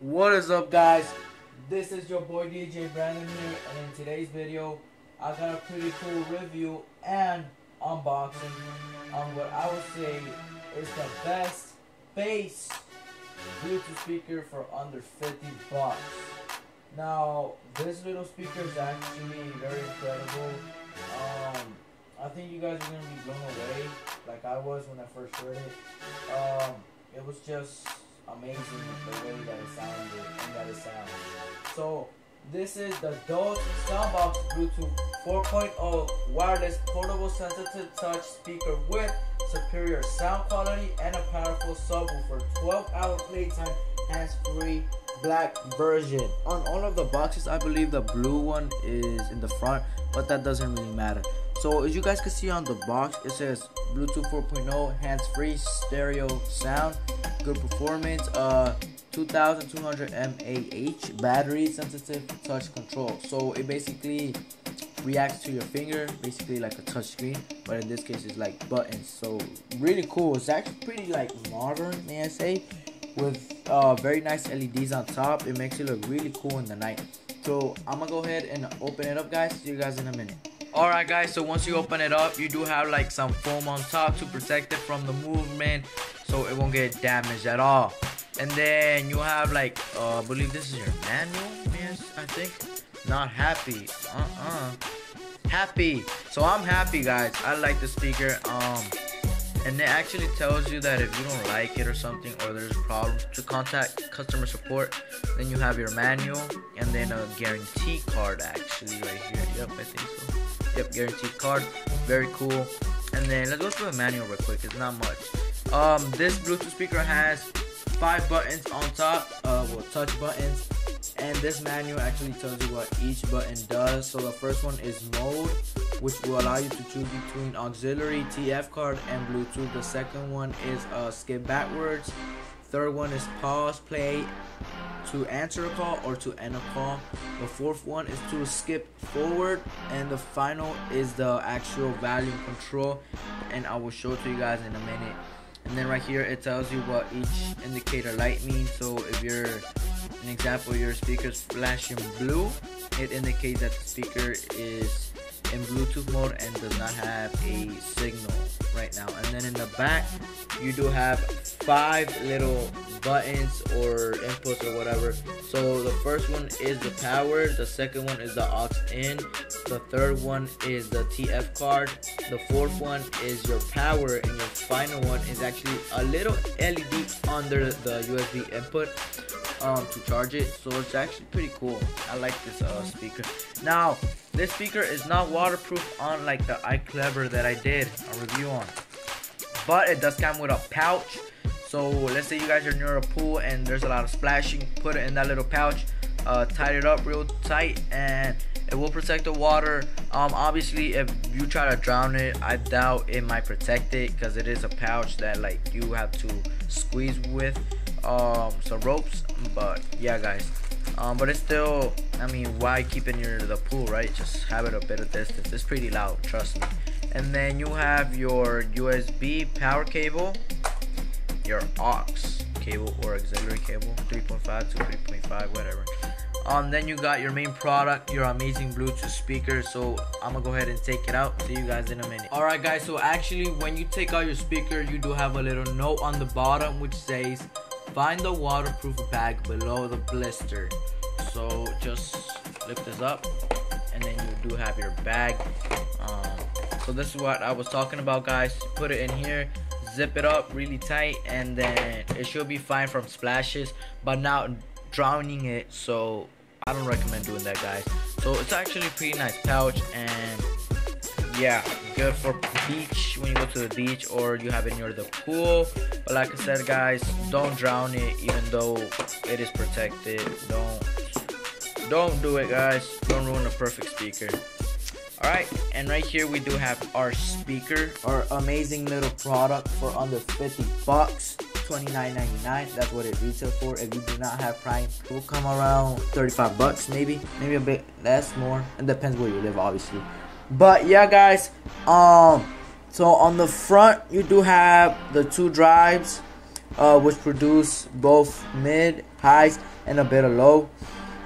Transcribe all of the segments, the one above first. What is up, guys? This is your boy DJ Brandon here, and in today's video I got a pretty cool review and unboxing on what I would say is the best bass Bluetooth speaker for under 50 bucks. Now this little speaker is actually very incredible. I think you guys are gonna be blown away like I was when I first heard it. It was just amazing the way that it sounded and that it sounds. So this is the Bose Soundbox Bluetooth 4.0 wireless portable sensitive touch speaker with superior sound quality and a powerful subwoofer. 12-hour playtime, hands-free, black version. On all of the boxes, I believe the blue one is in the front, but that doesn't really matter. So as you guys can see on the box, it says Bluetooth 4.0 hands-free stereo sound, good performance, 2200 mAh battery, sensitive touch control. So it basically reacts to your finger, basically like a touch screen, but in this case it's like buttons. So really cool. It's actually pretty like modern, may I say, with very nice LEDs on top. It makes it look really cool in the night. So I'm gonna go ahead and open it up, guys. See you guys in a minute. Alright guys, so once you open it up, you do have like some foam on top to protect it from the movement, so it won't get damaged at all. And then you have like, I believe this is your manual, yes, I think. Not happy, happy. So I'm happy, guys. I like the speaker, and it actually tells you that if you don't like it or something, or there's problems, to contact customer support. Then you have your manual, and then a guarantee card actually right here. Yep, I think so. Yep, guaranteed card, very cool. And then let's go through the manual real quick, it's not much. This Bluetooth speaker has 5 buttons on top, well, touch buttons, and this manual actually tells you what each button does. So the first one is mode, which will allow you to choose between auxiliary, TF card, and Bluetooth. The second one is skip backwards. Third one is pause, play, to answer a call or to end a call. The fourth one is to skip forward, and the final is the actual volume control, and I will show it to you guys in a minute. And then right here it tells you what each indicator light means. So if you're, an example, your speaker's flashing blue, it indicates that the speaker is in Bluetooth mode and does not have a signal right now. And then in the back you do have 5 little buttons or inputs or whatever. So the first one is the power, the second one is the aux in, the third one is the TF card, the fourth one is your power, and your final one is actually a little LED under the USB input to charge it. So it's actually pretty cool. I like this speaker. Now this speaker is not waterproof on like the iClever that I did a review on, but it does come with a pouch. So let's say you guys are near a pool and there's a lot of splashing, put it in that little pouch, tie it up real tight, and it will protect the water. Obviously if you try to drown it, I doubt it might protect it because it is a pouch that like you have to squeeze with some ropes. But yeah guys, but it's still, I mean, why keep it near the pool, right? Just have it a bit of distance. It's pretty loud, trust me. And then you have your USB power cable, your aux cable or auxiliary cable, 3.5 to 3.5, whatever. Then you got your main product, your amazing Bluetooth speaker. So I'm gonna go ahead and take it out. See you guys in a minute. Alright guys, so actually when you take out your speaker, you do have a little note on the bottom which says, find the waterproof bag below the blister. So just lift this up and then you do have your bag. So this is what I was talking about, guys. Put it in here, zip it up really tight, and then it should be fine from splashes, but not drowning it. So I don't recommend doing that, guys. So it's actually a pretty nice pouch, and yeah, good for beach, when you go to the beach or you have it near the pool. But like I said guys, don't drown it even though it is protected. Don't do it guys, don't ruin a perfect speaker. Alright, and right here we do have our speaker, our amazing little product for under 50 bucks, $29.99, that's what it retails for. If you do not have Prime, it will come around 35 bucks maybe a bit less, more. It depends where you live obviously. But yeah guys, so on the front you do have the 2 drives which produce both mid, highs, and a bit of low.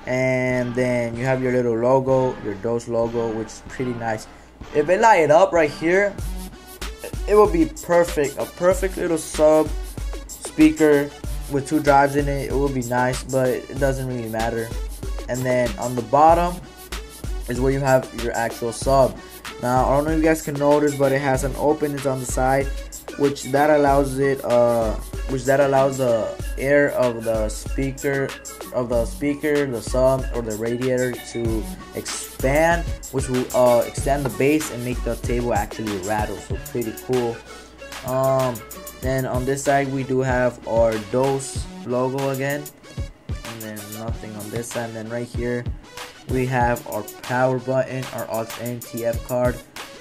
And then you have your little logo, your Bose logo, which is pretty nice. If they light it up right here, it will be perfect. A perfect little sub speaker with two drives in it. It will be nice, but it doesn't really matter. And then on the bottom is where you have your actual sub. Now, I don't know if you guys can notice, but it has an openings on the side, which that allows it, which allows the air of the speaker, the sub, or the radiator to expand, which will extend the bass and make the table actually rattle. So pretty cool. Then on this side we do have our Bose logo again, and then nothing on this side. And then right here we have our power button, our aux in, TF card,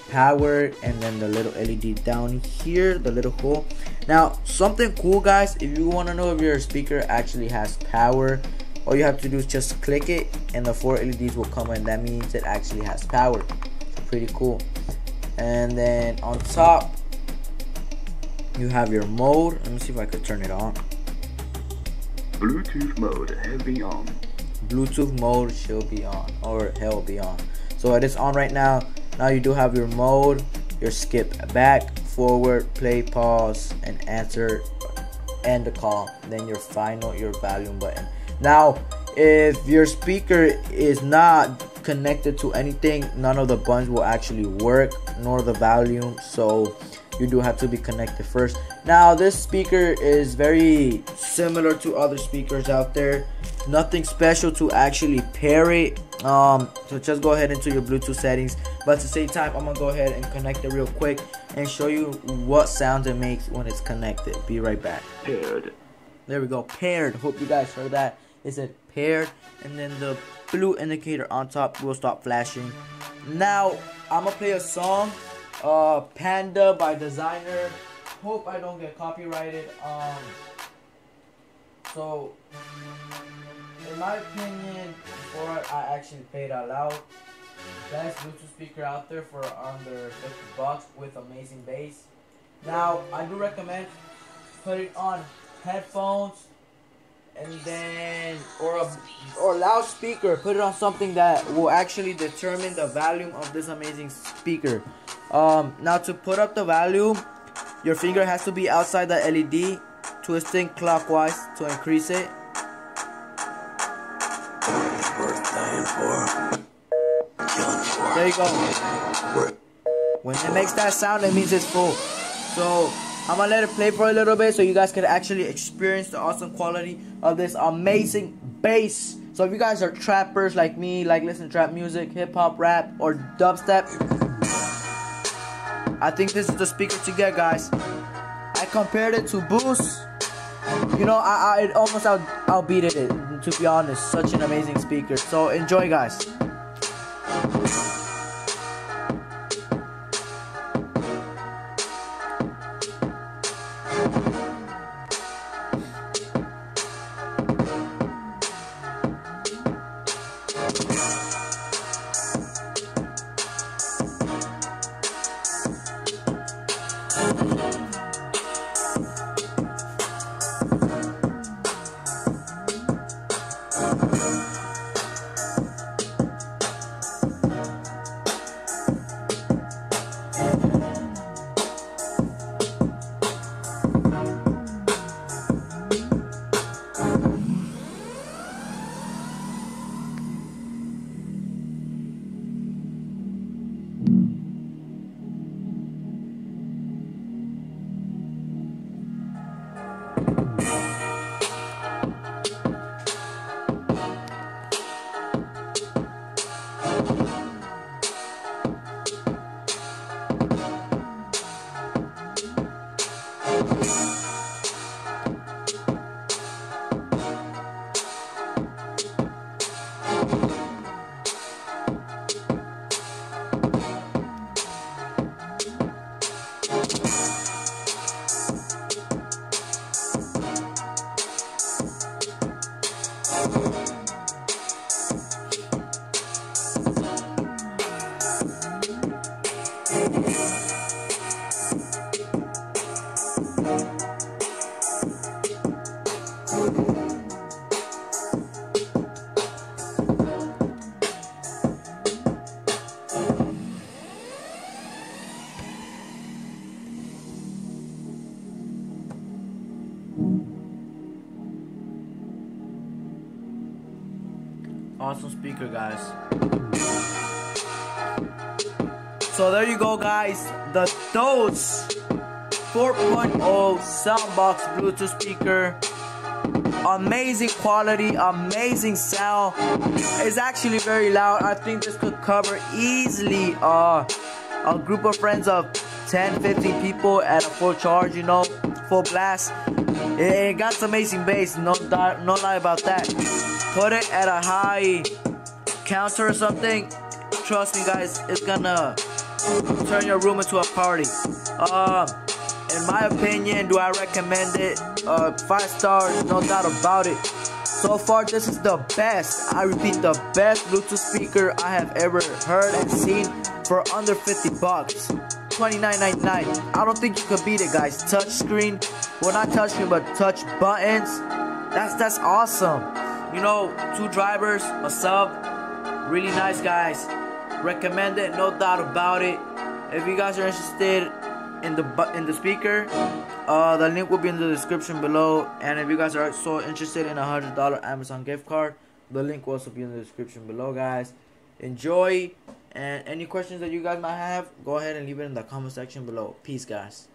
power, and then the little LED down here, the little hole. Now, something cool, guys, if you want to know if your speaker actually has power, all you have to do is just click it and the 4 LEDs will come in. That means it actually has power. So pretty cool. And then on top you have your mode. Let me see if I could turn it on. Bluetooth mode has been on. Bluetooth mode should be on, or hell be on. So it is on right now. Now you do have your mode, your skip back, forward, play, pause, and answer, and the call. Then your final, your volume button. Now, if your speaker is not connected to anything, none of the buttons will actually work, nor the volume. So you do have to be connected first. Now, this speaker is very similar to other speakers out there. Nothing special to actually pair it. So just go ahead into your Bluetooth settings. But to save time, I'm gonna go ahead and connect it real quick and show you what sound it makes when it's connected. Be right back. Paired. There we go. Paired. Hope you guys heard that. It said paired, and then the blue indicator on top will stop flashing. Now I'm gonna play a song, Panda by Designer. Hope I don't get copyrighted. So, in my opinion, before I actually play it out loud, best Bluetooth speaker out there for under $50 with amazing bass. Now, I do recommend put it on headphones, and then or loudspeaker. Put it on something that will actually determine the volume of this amazing speaker. Now, to put up the volume, your finger has to be outside the LED, twisting clockwise to increase it. There you go. When it makes that sound, it means it's full. So I'm gonna let it play for a little bit so you guys can actually experience the awesome quality of this amazing bass. So if you guys are trappers like me, like listen to trap music, hip hop, rap, or dubstep, I think this is the speaker to get, guys. I compared it to Bose. You know, I almost outbeated it, to be honest. Such an amazing speaker. So enjoy, guys. awesome speaker, guys. So there you go, guys, the Toads 4.0 soundbox Bluetooth speaker. Amazing quality, amazing sound. It's actually very loud. I think this could cover easily a group of friends of 10-15 people at a full charge, you know, full blast. It got some amazing bass, no lie about that. Put it at a high counter or something, trust me guys, it's gonna turn your room into a party. In my opinion, do I recommend it? 5 stars, no doubt about it. So far, this is the best, I repeat, the best Bluetooth speaker I have ever heard and seen for under 50 bucks. $29.99. I don't think you could beat it, guys. Touch screen, well, not touch screen, but touch buttons. That's awesome. You know, 2 drivers, a sub. Really nice, guys. Recommend it, no doubt about it. If you guys are interested in the speaker, the link will be in the description below. And if you guys are so interested in $100 Amazon gift card, the link will also be in the description below, guys. Enjoy. And any questions that you guys might have, go ahead and leave it in the comment section below. Peace, guys.